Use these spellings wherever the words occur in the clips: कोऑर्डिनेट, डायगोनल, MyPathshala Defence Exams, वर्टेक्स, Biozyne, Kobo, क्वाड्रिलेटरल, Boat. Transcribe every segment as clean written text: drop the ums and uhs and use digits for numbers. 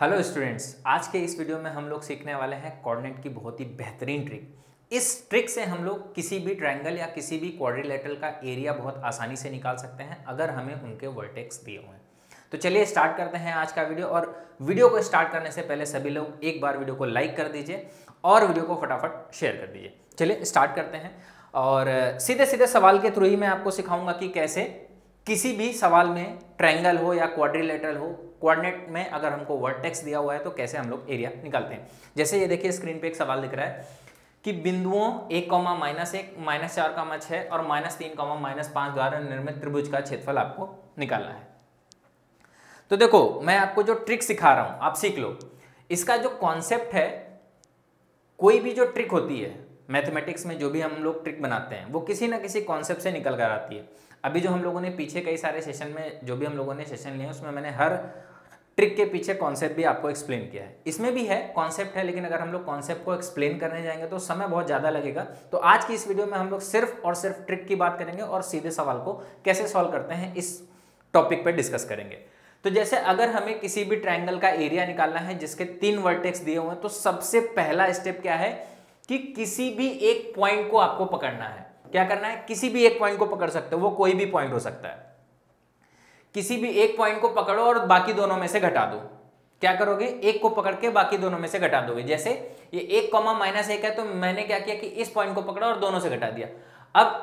Hello students, आज के इस वीडियो में हम लोग सीखने वाले हैं कोऑर्डिनेट की बहुत ही बेहतरीन ट्रिक। इस ट्रिक से हम लोग किसी भी ट्रायंगल या किसी भी क्वाड्रिलेटरल का एरिया बहुत आसानी से निकाल सकते हैं अगर हमें उनके वर्टेक्स दिए हुए हैं। तो चलिए स्टार्ट करते हैं आज का वीडियो। और वीडियो को स्टार्ट करने से पहले सभी लोग एक बार वीडियो को लाइक कर दीजिए और वीडियो को फटाफट शेयर कर दीजिए। चलिए स्टार्ट करते हैं और सीधे सीधे सवाल के थ्रू ही मैं आपको सिखाऊंगा कि कैसे किसी भी सवाल में ट्रायंगल हो या क्वाड्रिलेटरल हो, कोऑर्डिनेट में अगर हमको वर्टेक्स दिया हुआ है तो कैसे हम लोग एरिया निकालते हैं। जैसे ये देखिए स्क्रीन पे एक सवाल दिख रहा है कि बिंदुओं 1, -1, -4, 6 और -3, -5 द्वारा निर्मित त्रिभुज का क्षेत्रफल आपको निकालना है। तो देखो, मैं आपको जो ट्रिक सिखा रहा हूँ आप सीख लो। इसका जो कॉन्सेप्ट है, कोई भी जो ट्रिक होती है मैथमेटिक्स में, जो भी हम लोग ट्रिक बनाते हैं वो किसी ना किसी कॉन्सेप्ट से निकल कर आती है। अभी जो हम लोगों ने पीछे कई सारे सेशन में जो भी हम लोगों ने सेशन लिए उसमें मैंने हर ट्रिक के पीछे कॉन्सेप्ट भी आपको एक्सप्लेन किया है। इसमें भी है, कॉन्सेप्ट है, लेकिन अगर हम लोग कॉन्सेप्ट को एक्सप्लेन करने जाएंगे तो समय बहुत ज़्यादा लगेगा। तो आज की इस वीडियो में हम लोग सिर्फ और सिर्फ ट्रिक की बात करेंगे और सीधे सवाल को कैसे सॉल्व करते हैं इस टॉपिक पर डिस्कस करेंगे। तो जैसे अगर हमें किसी भी ट्रायंगल का एरिया निकालना है जिसके 3 वर्टेक्स दिए हुए हैं, तो सबसे पहला स्टेप क्या है कि किसी भी एक पॉइंट को आपको पकड़ना है। क्या करना है? किसी भी एक पॉइंट को पकड़ सकते हो, वो कोई भी पॉइंट हो सकता है। किसी भी एक पॉइंट को पकड़ो और बाकी दोनों में से घटा दो। क्या करोगे? एक को पकड़ के बाकी दोनों में से घटा दोगे। जैसे ये 1, -1 है तो मैंने क्या किया कि इस पॉइंट को पकड़ा और दोनों से घटा दिया। अब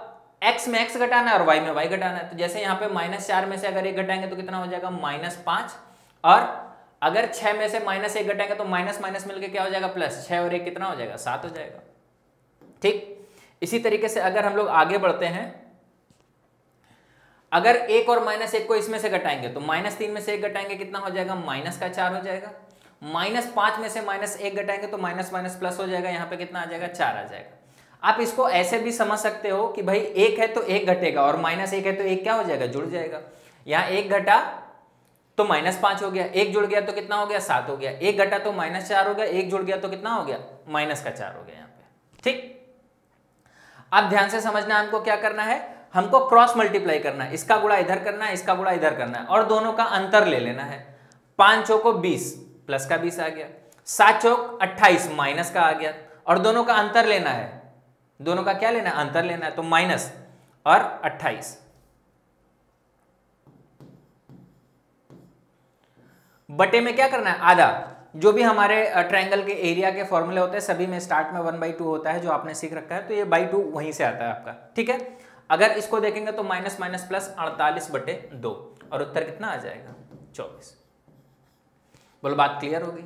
x में x घटाना है और y में y घटाना है। तो जैसे यहाँ पे -4 में से अगर 1 घटाएंगे तो कितना हो जाएगा? -5। और अगर 6 में से -1 घटाएंगे तो माइनस मिलकर क्या हो जाएगा? प्लस। 6 और 1 कितना हो जाएगा? 7 हो जाएगा। ठीक इसी तरीके से अगर हम लोग आगे बढ़ते हैं, अगर 1 और -1 को इसमें से घटाएंगे तो -3 में से 1 घटाएंगे कितना हो जाएगा? -4 हो जाएगा। -5 में से -1 घटाएंगे तो माइनस प्लस हो जाएगा। यहाँ पे कितना आ जाएगा? 4 आ जाएगा। आप इसको ऐसे भी समझ सकते हो कि भाई 1 है तो 1 घटेगा और -1 है तो 1 क्या हो जाएगा? जुड़ जाएगा। यहाँ 1 घटा तो -5 हो गया, 1 जुड़ गया तो कितना हो गया? 7 हो गया। 1 घटा तो -4 हो गया, 1 जुड़ गया तो कितना हो गया? -4 हो गया यहाँ पे। ठीक, अब ध्यान से समझना। हमको क्या करना है? हमको क्रॉस मल्टीप्लाई करना है, इसका गुणा इधर करना है, इसका गुणा इधर करना है और दोनों का अंतर ले लेना है। 5 चौको 20, प्लस का 20 आ गया। 7 चौक 28, माइनस का आ गया। और दोनों का अंतर लेना है, दोनों का क्या लेना है? अंतर लेना है। तो -और 28, बटे में क्या करना है? आधा। जो भी हमारे ट्रायंगल के एरिया के फॉर्मूले होते हैं सभी में स्टार्ट में 1/2 होता है, जो आपने सीख रखा है। तो ये बाई 2 वहीं से आता है आपका। ठीक है, अगर इसको देखेंगे तो -, +, 48/2 और उत्तर कितना आ जाएगा? 24। बोलो बात क्लियर होगी?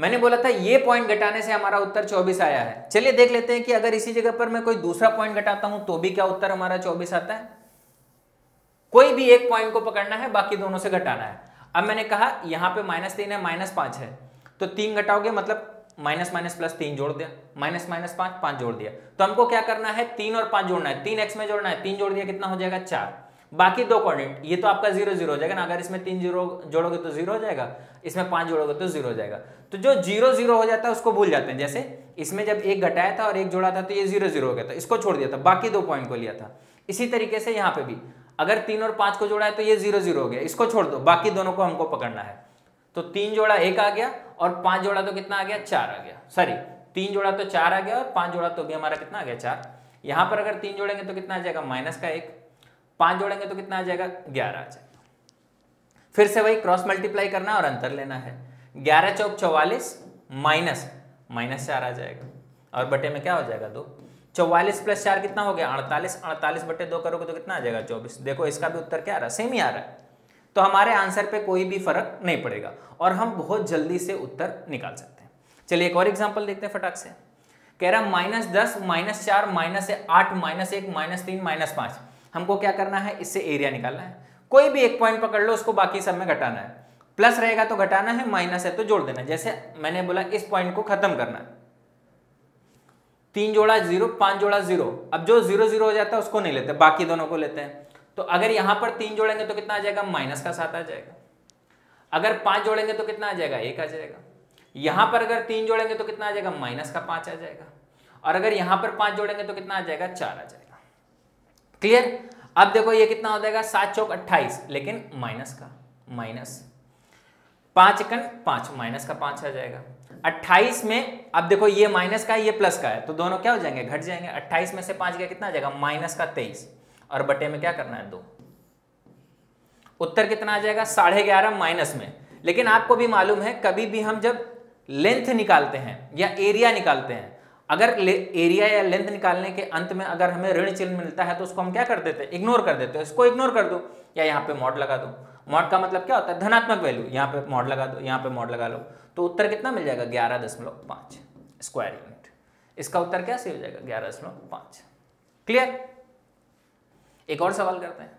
मैंने बोला था ये पॉइंट घटाने से हमारा उत्तर 24 आया है। चलिए देख लेते हैं कि अगर इसी जगह पर मैं कोई दूसरा पॉइंट घटाता हूं तो भी क्या उत्तर हमारा 24 आता है? कोई भी एक पॉइंट को पकड़ना है, बाकी दोनों से घटाना है। अब मैंने कहा यहाँ पे -3 है, -5 है, तो 3 घटाओगे मतलब -, +3 जोड़ दिया, -, 5 जोड़ दिया। तो हमको क्या करना है? 3 और 5 जोड़ना है। 3 x में जोड़ना है, 3 जोड़ दिया कितना हो जाएगा? 4। बाकी 2 कोऑर्डिनेट, ये तो आपका 0, 0 हो जाएगा ना। अगर इसमें 3 जोड़ोगे तो 0 हो जाएगा, इसमें 5 जोड़ोगे तो 0 हो जाएगा। तो जो 0, 0 हो जाता है उसको भूल जाते हैं। जैसे इसमें जब 1 घटाया था और 1 जोड़ा था तो ये 0, 0 हो गया था, इसको छोड़ दिया था, बाकी 2 पॉइंट को लिया था। इसी तरीके से यहाँ पे भी अगर 3 और 5 को जोड़ा है तो ये 0, 0 हो गया, इसको छोड़ दो, बाकी दोनों को हमको पकड़ना है। तो 3 जोड़ा 1 आ गया और 5 जोड़ा तो कितना आ गया? 4 आ गया। सॉरी, 3 जोड़ा तो 4 आ गया और 5 जोड़ा तो भी हमारा कितना आ गया? 4। यहाँ पर अगर 3 जोड़ेंगे तो कितना आ जाएगा? -1। 5 जोड़ेंगे तो कितना आ जाएगा? 11 आ जाएगा। फिर से वही क्रॉस मल्टीप्लाई करना और अंतर लेना है। 11 चौक 44 -4 आ जाएगा और बटे में क्या हो जाएगा? 2। 44 + 4 कितना हो गया? 48। 48/2 करोगे तो कितना आ जाएगा? 24। देखो इसका भी उत्तर क्या आ रहा है? सेम ही आ रहा है। तो हमारे आंसर पे कोई भी फर्क नहीं पड़ेगा और हम बहुत जल्दी से उत्तर निकाल सकते हैं। चलिए एक और एग्जांपल देखते हैं फटाक से। कह रहा -10 -4 -8 -1 -3 -5। हमको क्या करना है? इससे एरिया निकालना है। कोई भी एक पॉइंट पकड़ लो, उसको बाकी सब में घटाना है। प्लस रहेगा तो घटाना है, माइनस है तो जोड़ देना है। जैसे मैंने बोला इस पॉइंट को खत्म करना है। 3 जोड़ा 0, 5 जोड़ा 0। अब जो 0, 0 हो जाता है उसको नहीं लेते, बाकी दोनों को लेते हैं। तो अगर यहाँ पर 3 जोड़ेंगे तो कितना आ जाएगा? -7 आ जाएगा। अगर 5 जोड़ेंगे तो कितना आ जाएगा? 1 आ जाएगा। यहाँ पर अगर 3 जोड़ेंगे तो कितना आ जाएगा? -5 आ जाएगा। और अगर यहाँ पर 5 जोड़ेंगे तो कितना आ जाएगा? 4 आ जाएगा। क्लियर? अब देखो ये कितना हो जाएगा? 7 चौक 28 लेकिन माइनस का, पांच एकन पांच, माइनस का पांच आ जाएगा। 28 में अब देखो ये माइनस का है, ये प्लस का है, तो दोनों क्या हो जाएंगे, घट जाएंगे। 28 में से पांच गया, कितना आ जाएगा, माइनस का 23, और बटे में क्या करना है, 2। उत्तर कितना आ जाएगा, 11.5 माइनस में। लेकिन आपको भी मालूम है, कभी भी हम जब लेंथ निकालते हैं या एरिया निकालते हैं, अगर एरिया या लेंथ निकालने के अंत में अगर हमें ऋण चिन्ह मिलता है तो उसको हम क्या कर देते हैं, इग्नोर कर देते हैं। इसको इग्नोर कर दो या यहाँ पे मॉड लगा दो। मॉड का मतलब क्या होता है, धनात्मक वैल्यू। यहाँ पे मॉड लगा दो, यहाँ पे मॉड लगा लो, तो उत्तर कितना मिल जाएगा, 11.5 स्क्वायर यूनिट। इसका उत्तर क्या सही हो जाएगा, 11.5। क्लियर। एक और सवाल करते हैं।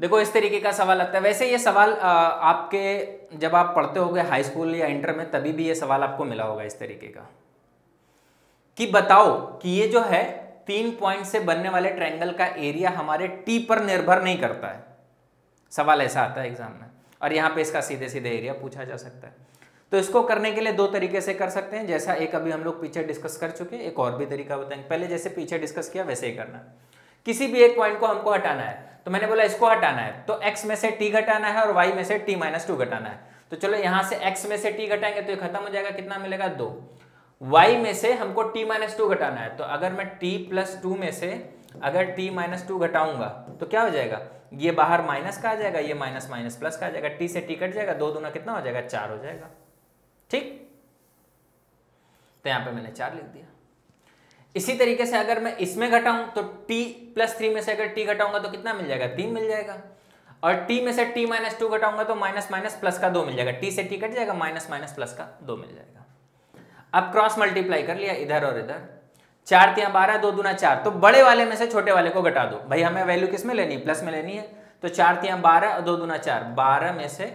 देखो इस तरीके का सवाल आता है। वैसे ये सवाल आपके जब आप पढ़ते होगे हाई स्कूल या इंटर में, तभी भी ये सवाल आपको मिला होगा इस तरीके का, कि बताओ कि ये जो है 3 पॉइंट से बनने वाले ट्रायंगल का एरिया हमारे टी पर निर्भर नहीं करता है। सवाल ऐसा आता है एग्जाम में, और यहाँ पे इसका सीधे सीधे एरिया पूछा जा सकता है। तो इसको करने के लिए दो तरीके से कर सकते हैं, जैसा एक अभी हम लोग पीछे डिस्कस कर चुके, एक और भी तरीका बताएंगे। पहले जैसे पीछे डिस्कस किया वैसे ही करना है। किसी भी एक पॉइंट को हमको हटाना है, तो मैंने बोला इसको हटाना है, तो एक्स में से टी घटाना है और वाई में से t-2 घटाना है। तो चलो यहाँ से एक्स में से टी घटाएंगे तो ये खत्म हो जाएगा, कितना मिलेगा, 2। y में से हमको t-2 घटाना है, तो अगर मैं t+2 में से अगर t-2 घटाऊंगा तो क्या हो जाएगा, ये बाहर माइनस का आ जाएगा, ये माइनस माइनस प्लस का आ जाएगा, t से t कट जाएगा, 2 दूना कितना हो जाएगा, 4 हो जाएगा। ठीक, तो यहाँ पे मैंने 4 लिख दिया। इसी तरीके से अगर मैं इसमें घटाऊं तो t+3 में से अगर t घटाऊंगा तो कितना मिल जाएगा, 3 मिल जाएगा, और t में से t-2 घटाऊंगा तो माइनस माइनस प्लस का 2 मिल जाएगा, t से t कट जाएगा, माइनस माइनस प्लस का 2 मिल जाएगा। अब क्रॉस मल्टीप्लाई कर लिया इधर और इधर, 4 × 12, 2 × 4, तो बड़े वाले में से छोटे वाले को घटा दो। भाई हमें वैल्यू किस में लेनी है, प्लस में लेनी है, तो 4 × 12 और 2 × 4, 12 में से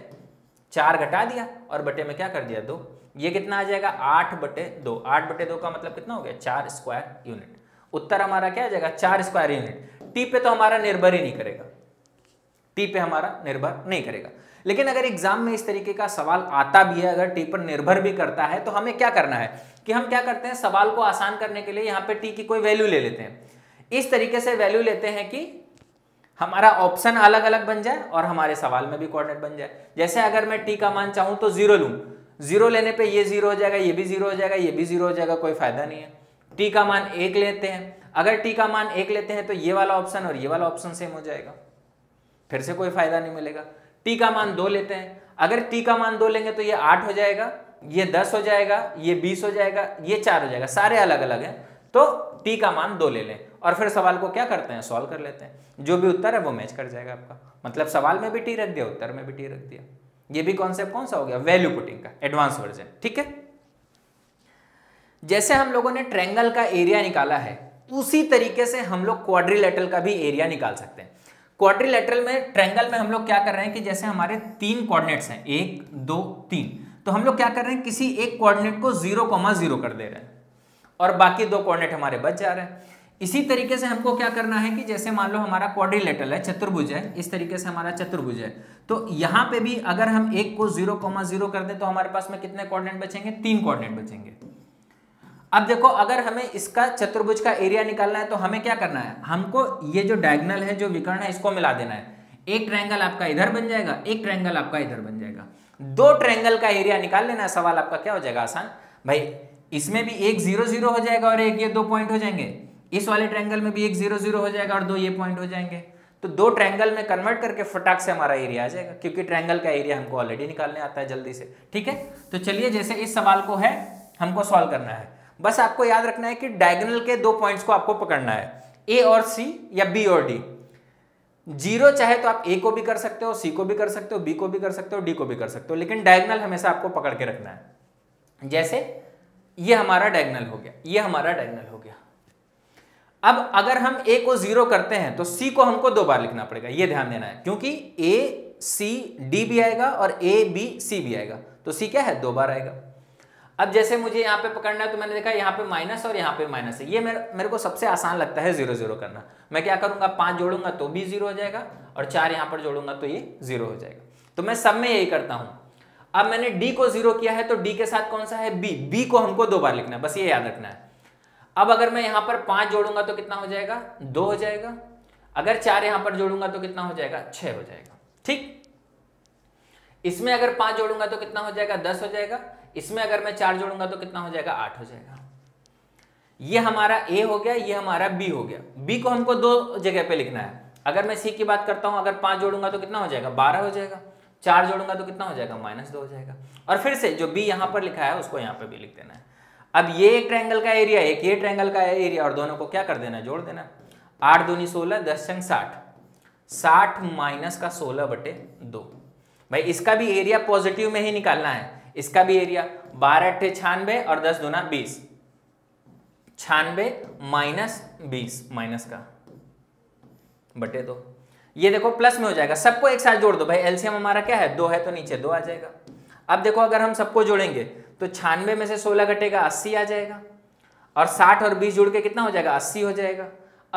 4 घटा दिया और बटे में क्या कर दिया, 2। ये कितना आ जाएगा, 8/2। 8/2 का मतलब कितना हो गया, 4 स्क्वायर यूनिट। उत्तर हमारा क्या आ जाएगा, 4 स्क्वायर यूनिट। टी पे तो हमारा निर्भर ही नहीं करेगा, टी पे हमारा निर्भर नहीं करेगा। लेकिन अगर एग्जाम में इस तरीके का सवाल आता भी है, अगर टी पर निर्भर भी करता है, तो हमें क्या करना है कि हम क्या करते हैं, सवाल को आसान करने के लिए यहाँ पे टी की कोई वैल्यू ले लेते हैं। इस तरीके से वैल्यू लेते हैं कि हमारा ऑप्शन अलग अलग बन जाए और हमारे सवाल में भी कोऑर्डिनेट बन जाए। जैसे अगर मैं टी का मान चाहूँ तो 0 लूँ, 0 लेने पर ये 0 हो जाएगा, ये भी 0 हो जाएगा, ये भी 0 हो जाएगा, कोई फायदा नहीं है। टी का मान 1 लेते हैं, अगर टी का मान 1 लेते हैं तो ये वाला ऑप्शन और ये वाला ऑप्शन सेम हो जाएगा, फिर से कोई फायदा नहीं मिलेगा। टी का मान 2 लेते हैं, अगर टी का मान 2 लेंगे तो ये 8 हो जाएगा, ये 10 हो जाएगा, ये 20 हो जाएगा, ये 4 हो जाएगा, सारे अलग अलग हैं। तो टी का मान 2 ले लें और फिर सवाल को क्या करते हैं, सॉल्व कर लेते हैं। जो भी उत्तर है वो मैच कर जाएगा आपका, मतलब सवाल में भी टी रख दिया, उत्तर में भी टी रख दिया। ये भी कॉन्सेप्ट कौन सा हो गया, वैल्यू पुटिंग का एडवांस वर्जन। ठीक है, जैसे हम लोगों ने ट्रायंगल का एरिया निकाला है, उसी तरीके से हम लोग क्वाड्रिलेटरल का भी एरिया निकाल सकते हैं। क्वाड्रिलेटरल में, ट्रायंगल में हम लोग क्या कर रहे हैं कि जैसे हमारे 3 कोऑर्डिनेट्स हैं, 1, 2, 3, तो हम लोग क्या कर रहे हैं, किसी एक कोऑर्डिनेट को 0,0 कर दे रहे हैं और बाकी 2 कोऑर्डिनेट हमारे बच जा रहे हैं। इसी तरीके से हमको क्या करना है कि जैसे मान लो हमारा क्वाड्रिलेटरल है, चतुर्भुज है, इस तरीके से हमारा चतुर्भुज है, तो यहाँ पे भी अगर हम 1 को 0,0 कर दें तो हमारे पास में कितने कोऑर्डिनेट बचेंगे, 3 कोऑर्डिनेट बचेंगे। अब देखो अगर हमें इसका चतुर्भुज का एरिया निकालना है तो हमें क्या करना है, हमको ये जो डायगोनल है, जो विकर्ण है, इसको मिला देना है। एक ट्रायंगल आपका इधर बन जाएगा, एक ट्रायंगल आपका इधर बन जाएगा, 2 ट्रायंगल का एरिया निकाल लेना है। सवाल आपका क्या हो जाएगा, आसान। भाई इसमें भी एक 0,0 हो जाएगा और एक ये 2 पॉइंट हो जाएंगे, इस वाले ट्रायंगल में भी एक 0,0 हो जाएगा और 2 ये पॉइंट हो जाएंगे, तो 2 ट्रायंगल में कन्वर्ट करके फटाक से हमारा एरिया आ जाएगा, क्योंकि ट्रायंगल का एरिया हमको ऑलरेडी निकालने आता है जल्दी से। ठीक है, तो चलिए जैसे इस सवाल को है हमको सॉल्व करना है, बस आपको याद रखना है कि डायगोनल के 2 पॉइंट्स को आपको पकड़ना है, ए और सी या बी और डी। 0 चाहे तो आप ए को भी कर सकते हो, सी को भी कर सकते हो, बी को भी कर सकते हो, डी को भी कर सकते हो, लेकिन डायगोनल हमेशा आपको पकड़ के रखना है। जैसे ये हमारा डायगोनल हो गया, ये हमारा डायगोनल हो गया। अब अगर हम ए को 0 करते हैं तो सी को हमको 2 बार लिखना पड़ेगा, ये ध्यान देना है, क्योंकि ए सी डी भी आएगा और ए बी सी भी आएगा, तो सी क्या है, 2 बार आएगा। अब जैसे मुझे यहाँ पे पकड़ना है तो मैंने देखा यहाँ पे माइनस और यहाँ पे माइनस है, ये मेरे को सबसे आसान लगता है 0,0 करना। मैं क्या करूँगा, 5 जोड़ूंगा तो भी 0 हो जाएगा और 4 यहाँ पर जोड़ूंगा तो ये 0 हो जाएगा, तो मैं सब में यही करता हूँ। अब मैंने डी को 0 किया है तो डी के साथ कौन सा है, बी। बी को हमको 2 बार लिखना है, बस ये याद रखना है। अब अगर मैं यहाँ पर 5 जोड़ूंगा तो कितना हो जाएगा, 2 हो जाएगा, अगर 4 यहाँ पर जोड़ूंगा तो कितना हो जाएगा, 6 हो जाएगा। ठीक, इसमें अगर 5 जोड़ूंगा तो कितना हो जाएगा, 10 हो जाएगा। इसमें अगर मैं 4 जोड़ूंगा तो कितना हो जाएगा, 8 हो जाएगा। ये हमारा ए हो गया, ये हमारा बी हो गया। बी को हमको 2 जगह पे लिखना है। अगर मैं सी की बात करता हूं, अगर 5 जोड़ूंगा तो कितना हो जाएगा, 12 हो जाएगा। 4 जोड़ूंगा तो कितना हो जाएगा, -2 हो जाएगा। और फिर से जो बी यहाँ पर लिखा है उसको यहाँ पर भी लिख देना है। अब ये एक ट्रायंगल का एरिया, एक ये ट्रायंगल का एरिया, और दोनों को क्या कर देना है, जोड़ देना है। 8 दूनी 16, 10 छंग 60, 60 माइनस का 16/2। भाई इसका भी एरिया पॉजिटिव में ही निकालना है। इसका भी एरिया 12 अट्ठे 96 और 10 दूना 20, 96 माइनस 20 माइनस का बटे 2। ये देखो प्लस में हो जाएगा, सबको एक साथ जोड़ दो। भाई एलसीएम हमारा क्या है, 2 है तो नीचे 2 आ जाएगा। अब देखो अगर हम सबको जोड़ेंगे तो 96 में से 16 घटेगा, 80 आ जाएगा। और 60 और 20 जुड़ के कितना हो जाएगा, 80 हो जाएगा।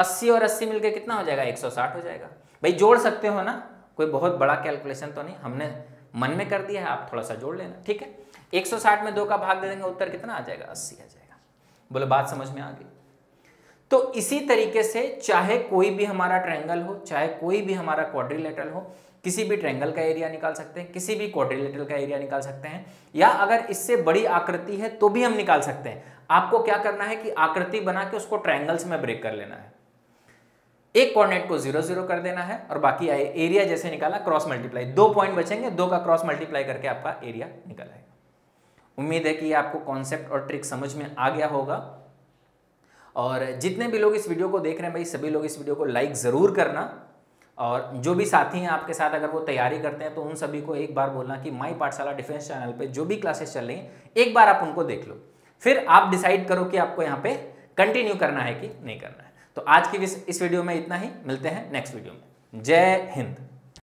80 और 80 मिलके कितना हो जाएगा, 160 हो जाएगा। भाई जोड़ सकते हो ना, कोई बहुत बड़ा कैलकुलेशन तो नहीं, हमने मन में कर दिया है, आप थोड़ा सा जोड़ लेना, ठीक है। 160 में 2 का भाग दे देंगे, उत्तर कितना आ जाएगा, 80 आ जाएगा। बोलो बात समझ में आ गई। तो इसी तरीके से चाहे कोई भी हमारा ट्रायंगल हो, चाहे कोई भी हमारा क्वाड्रिलेटरल हो, किसी भी ट्रायंगल का एरिया निकाल सकते हैं, किसी भी क्वाड्रिलेटरल का एरिया निकाल सकते हैं, या अगर इससे बड़ी आकृति है तो भी हम निकाल सकते हैं। आपको क्या करना है कि आकृति बना के उसको ट्रायंगल्स में ब्रेक कर लेना है। एक कोऑर्डिनेट को 0, 0 कर देना है और बाकी एरिया जैसे निकाला क्रॉस मल्टीप्लाई, 2 पॉइंट बचेंगे, 2 का क्रॉस मल्टीप्लाई करके आपका एरिया निकल आएगा। उम्मीद है कि आपको कॉन्सेप्ट और ट्रिक समझ में आ गया होगा। और जितने भी लोग इस वीडियो को देख रहे हैं भाई, सभी लोग इस वीडियो को लाइक ज़रूर करना। और जो भी साथी हैं आपके साथ अगर वो तैयारी करते हैं तो उन सभी को एक बार बोलना कि माई पाठशाला डिफेंस चैनल पे जो भी क्लासेस चल रही हैं एक बार आप उनको देख लो, फिर आप डिसाइड करो कि आपको यहाँ पे कंटिन्यू करना है कि नहीं करना है। तो आज की इस वीडियो में इतना ही, मिलते हैं नेक्स्ट वीडियो में। जय हिंद।